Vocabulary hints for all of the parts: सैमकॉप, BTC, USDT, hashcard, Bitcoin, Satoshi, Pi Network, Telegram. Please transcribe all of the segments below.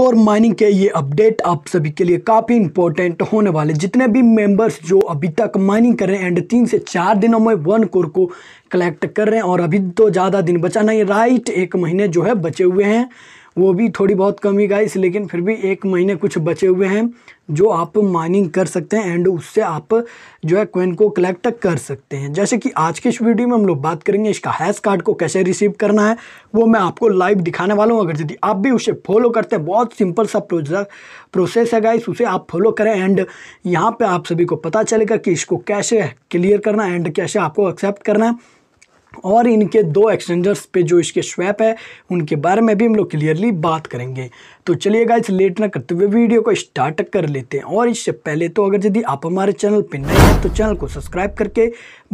और माइनिंग के ये अपडेट आप सभी के लिए काफ़ी इंपॉर्टेंट होने वाले। जितने भी मेंबर्स जो अभी तक माइनिंग कर रहे हैं एंड 3 से 4 दिनों में 1 करोड़ को कलेक्ट कर रहे हैं, और अभी तो ज़्यादा दिन बचा नहीं, राइट 1 महीने जो है बचे हुए हैं, वो भी थोड़ी बहुत कमी गाइस, लेकिन फिर भी 1 महीने कुछ बचे हुए हैं जो आप माइनिंग कर सकते हैं एंड उससे आप जो है कॉइन को कलेक्ट कर सकते हैं। जैसे कि आज के इस वीडियो में हम लोग बात करेंगे इसका हैश कार्ड को कैसे रिसीव करना है, वो मैं आपको लाइव दिखाने वाला हूं। अगर यदि आप भी उसे फॉलो करते हैं, बहुत सिंपल सा प्रोसेस है गाइस, उसे आप फॉलो करें एंड यहाँ पर आप सभी को पता चलेगा कि इसको कैसे क्लियर करना है एंड कैसे आपको एक्सेप्ट करना है, और इनके 2 एक्सचेंजर्स पे जो इसके स्वैप है उनके बारे में भी हम लोग क्लियरली बात करेंगे। तो चलिए गाइस लेट ना करते हुए वीडियो को स्टार्ट कर लेते हैं। और इससे पहले तो अगर यदि आप हमारे चैनल पे नए हैं तो चैनल को सब्सक्राइब करके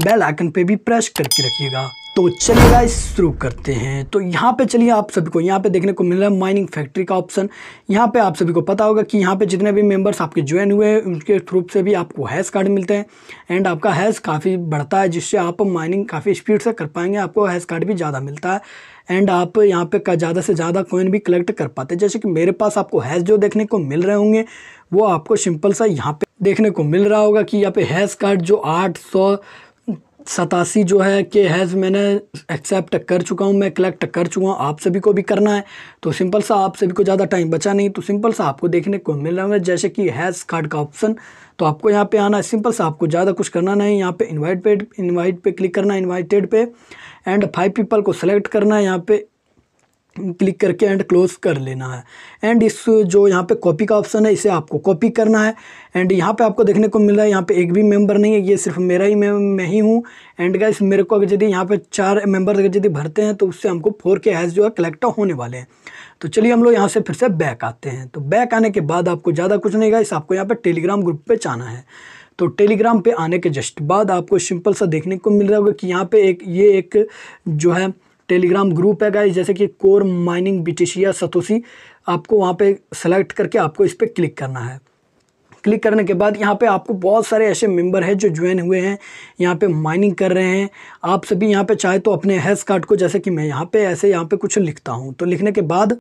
बेल आइकन पे भी प्रेस करके रखिएगा। तो चलिए गाइस शुरू करते हैं। तो यहाँ पे चलिए आप सभी को यहाँ पे देखने को मिल रहा है माइनिंग फैक्ट्री का ऑप्शन। यहाँ पे आप सभी को पता होगा कि यहाँ पे जितने भी मेंबर्स आपके ज्वाइन हुए हैं उनके थ्रू से भी आपको हैश कार्ड मिलते हैं एंड आपका हैश काफ़ी बढ़ता है, जिससे आप माइनिंग काफ़ी स्पीड से कर पाएंगे, आपको हैश कार्ड भी ज़्यादा मिलता है एंड आप यहाँ पे ज़्यादा से ज़्यादा कॉइन भी कलेक्ट कर पाते हैं। जैसे कि मेरे पास आपको हैश जो देखने को मिल रहे होंगे वो आपको सिंपल सा यहाँ पे देखने को मिल रहा होगा कि यहाँ पे हैश कार्ड जो 887 जो है कि हैज़ मैंने एक्सेप्ट कर चुका हूं, मैं कलेक्ट कर चुका हूं, आप सभी को भी करना है। तो सिंपल सा आप सभी को ज़्यादा टाइम बचा नहीं, तो सिंपल सा आपको देखने को मिल रहा है जैसे कि हैश कार्ड का ऑप्शन, तो आपको यहाँ पे आना है। सिंपल सा आपको ज़्यादा कुछ करना नहीं, यहाँ पे इन्वाइट पे क्लिक करना है, इन्वाइटेड पे, एंड 5 पीपल को सेलेक्ट करना है, यहाँ पे क्लिक करके एंड क्लोज कर लेना है। एंड इस जो यहाँ पे कॉपी का ऑप्शन है इसे आपको कॉपी करना है। एंड यहाँ पे आपको देखने को मिल रहा है यहाँ पे एक भी मेंबर नहीं है, ये सिर्फ मेरा ही मैं ही हूँ। एंड गाइस मेरे को अगर यदि यहाँ पे 4 मेंबर अगर यदि भरते हैं तो उससे हमको 4K हैश जो है कलेक्ट होने वाले हैं। तो चलिए हम लोग यहाँ से फिर से बैक आते हैं। तो बैक आने के बाद आपको ज़्यादा कुछ नहीं गाइस, आपको यहाँ पर टेलीग्राम ग्रुप पर जाना है। तो टेलीग्राम पर आने के जस्ट बाद आपको सिंपल सा देखने को मिल रहा होगा कि यहाँ पर एक जो है टेलीग्राम ग्रुप है गाइस, जैसे कि कोर माइनिंग BTC या सतोशी, आपको वहाँ पे सेलेक्ट करके आपको इस पर क्लिक करना है। क्लिक करने के बाद यहाँ पे आपको बहुत सारे ऐसे मेंबर हैं जो ज्वाइन हुए हैं, यहाँ पे माइनिंग कर रहे हैं। आप सभी यहाँ पे चाहे तो अपने हैश कार्ड को, जैसे कि मैं यहाँ पे कुछ लिखता हूँ, तो लिखने के बाद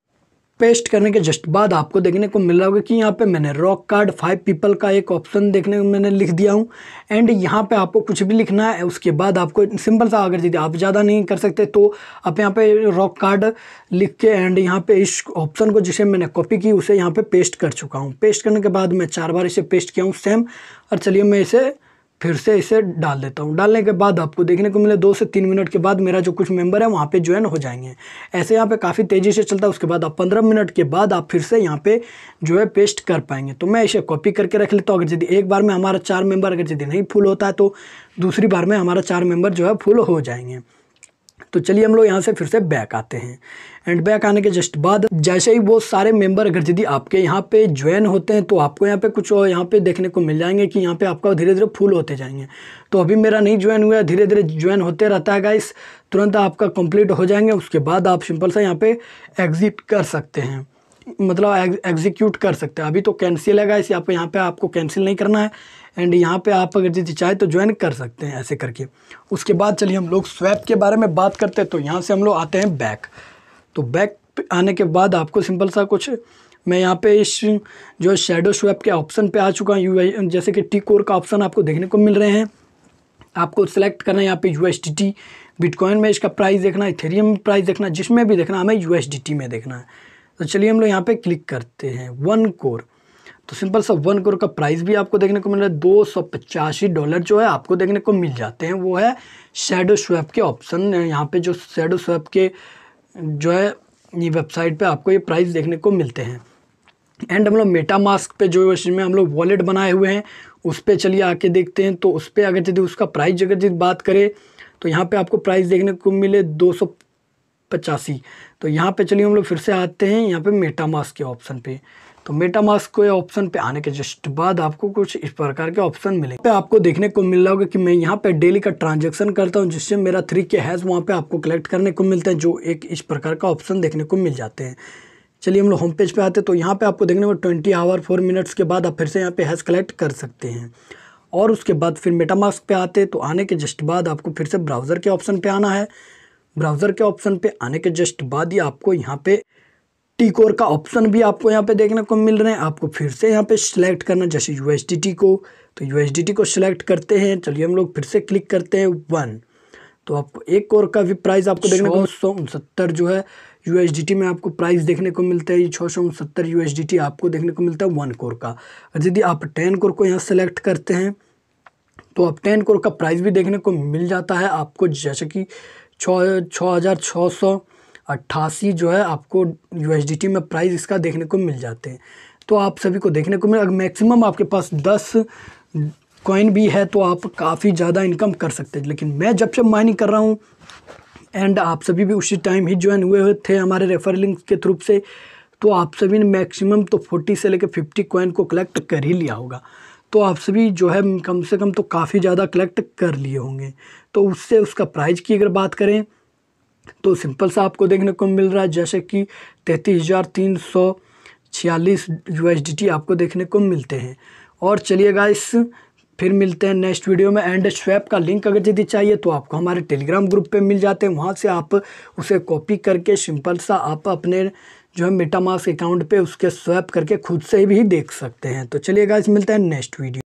पेस्ट करने के जस्ट बाद आपको देखने को मिल रहा होगा कि यहाँ पे मैंने रॉक कार्ड 5 पीपल का एक ऑप्शन देखने को मैंने लिख दिया हूँ। एंड यहाँ पे आपको कुछ भी लिखना है, उसके बाद आपको सिंपल सा अगर यदि आप ज़्यादा नहीं कर सकते तो आप यहाँ पे रॉक कार्ड लिख के एंड यहाँ पे इस ऑप्शन को जिसे मैंने कॉपी की उसे यहाँ पर पेस्ट कर चुका हूँ। पेस्ट करने के बाद मैं 4 बार इसे पेस्ट किया हूँ सेम, और चलिए मैं इसे फिर से इसे डाल देता हूँ। डालने के बाद आपको देखने को मिले 2 से 3 मिनट के बाद मेरा जो कुछ मेंबर है वहाँ पे ज्वाइन हो जाएंगे। ऐसे यहाँ पे काफ़ी तेज़ी से चलता है। उसके बाद आप 15 मिनट के बाद आप फिर से यहाँ पे जो है पेस्ट कर पाएंगे। तो मैं इसे कॉपी करके रख लेता हूँ। अगर यदि एक बार में हमारा 4 मेंबर अगर यदि नहीं फुल होता है तो दूसरी बार में हमारा 4 मेंबर जो है फुल हो जाएंगे। तो चलिए हम लोग यहाँ से फिर से बैक आते हैं। एंड बैक आने के जस्ट बाद जैसे ही वो सारे मेंबर अगर यदि आपके यहाँ पे ज्वाइन होते हैं तो आपको यहाँ पे कुछ और यहाँ पे देखने को मिल जाएंगे कि यहाँ पे आपका धीरे धीरे फुल होते जाएंगे। तो अभी मेरा नहीं ज्वाइन हुआ है, धीरे धीरे ज्वाइन होते रहता है गाइस, तुरंत आपका कंप्लीट हो जाएंगे। उसके बाद आप सिंपल सा यहाँ पे एग्जिट कर सकते हैं, मतलब एग्जीक्यूट कर सकते हैं। अभी तो कैंसिल है गाइस, यहाँ पे आपको कैंसिल नहीं करना है। एंड यहाँ पे आप अगर यदि चाहे तो ज्वाइन कर सकते हैं ऐसे करके। उसके बाद चलिए हम लोग स्वैप के बारे में बात करते हैं। तो यहाँ से हम लोग आते हैं बैक। तो बैक आने के बाद आपको सिंपल सा कुछ मैं यहाँ पे इस जो है शेडो स्वैप के ऑप्शन पे आ चुका हूँ। USDT जैसे कि T कोर का ऑप्शन आपको देखने को मिल रहे हैं, आपको सेलेक्ट करना है यहाँ पे USDT। बिटकॉइन में इसका प्राइस देखना है, इथेरियम में प्राइस देखना है, जिसमें भी देखना हमें USDT में देखना है। तो चलिए हम लोग यहाँ पे क्लिक करते हैं 1 कोर। तो सिंपल सा 1 करोड़ का प्राइस भी आपको देखने को मिल रहा है। $285 जो है आपको देखने को मिल जाते हैं, वो है शेडो स्वैप के ऑप्शन। यहाँ पे जो शेडो स्वैप के जो है ये वेबसाइट पे आपको ये प्राइस देखने को मिलते हैं। एंड हम लोग मेटामास्क पे जो इसमें हम लोग वॉलेट बनाए हुए हैं उस पर चलिए आके देखते हैं। तो उस पर अगर यदि उसका प्राइस अगर यदि बात करें तो यहाँ पर आपको प्राइस देखने को मिले 285। तो यहाँ पर चलिए हम लोग फिर से आते हैं यहाँ पर मेटामास्क के ऑप्शन पर। तो मेटामास्क के ऑप्शन पे आने के जस्ट बाद आपको कुछ इस प्रकार के ऑप्शन मिलेंगे। पे आपको देखने को मिल रहा होगा कि मैं यहाँ पे डेली का ट्रांजैक्शन करता हूँ, जिससे मेरा 3K हैश वहाँ पे आपको कलेक्ट करने को मिलता है, जो एक इस प्रकार का ऑप्शन देखने को मिल जाते हैं। चलिए हम लोग होम पेज पे आते हैं। तो यहाँ पे आपको देखने को 20 आवर 4 मिनट्स के बाद आप फिर से यहाँ पे हैश कलेक्ट कर सकते हैं। और उसके बाद फिर मेटामास्क पे आते हैं। तो आने के जस्ट बाद आपको फिर से ब्राउज़र के ऑप्शन पर आना है। ब्राउज़र के ऑप्शन पर आने के जस्ट बाद ही आपको यहाँ पे टी कोर का ऑप्शन भी आपको यहाँ पे देखने को मिल रहे हैं। आपको फिर से यहाँ पे सिलेक्ट करना, जैसे यूएसडीटी को, तो यूएसडीटी को सिलेक्ट करते हैं। चलिए हम लोग फिर से क्लिक करते हैं 1, तो आपको एक कोर का भी प्राइस आपको देखने को 669 जो है यूएसडीटी में आपको प्राइस देखने को मिलता है। 669 यूएसडीटी आपको देखने को मिलता है 1 कोर का। यदि आप 10 कोर को यहाँ सेलेक्ट करते हैं तो आप 10 कोर का प्राइस भी देखने को मिल जाता है आपको, जैसे कि 6,688 जो है आपको यूएसडीटी में प्राइस इसका देखने को मिल जाते हैं। तो आप सभी को देखने को मिल, अगर मैक्सिमम आपके पास 10 कॉइन भी है तो आप काफ़ी ज़्यादा इनकम कर सकते हैं। लेकिन मैं जब से माइनिंग कर रहा हूँ एंड आप सभी भी उसी टाइम ही ज्वाइन हुए थे हमारे रेफर लिंक के थ्रू से, तो आप सभी ने मैक्सिमम तो 40 से लेकर 50 कॉइन को कलेक्ट कर ही लिया होगा। तो आप सभी जो है कम से कम तो काफ़ी ज़्यादा कलेक्ट कर लिए होंगे। तो उससे उसका प्राइस की अगर बात करें तो सिंपल सा आपको देखने को मिल रहा है, जैसे कि 33,346 यूएसडीटी आपको देखने को मिलते हैं। और चलिएगा इस फिर मिलते हैं नेक्स्ट वीडियो में। एंड स्वैप का लिंक अगर यदि चाहिए तो आपको हमारे टेलीग्राम ग्रुप पे मिल जाते हैं, वहाँ से आप उसे कॉपी करके सिंपल सा आप अपने जो है मेटामास्क अकाउंट पे उसके स्वैप करके खुद से भी देख सकते हैं। तो चलिएगा इस मिलते हैं नेक्स्ट वीडियो।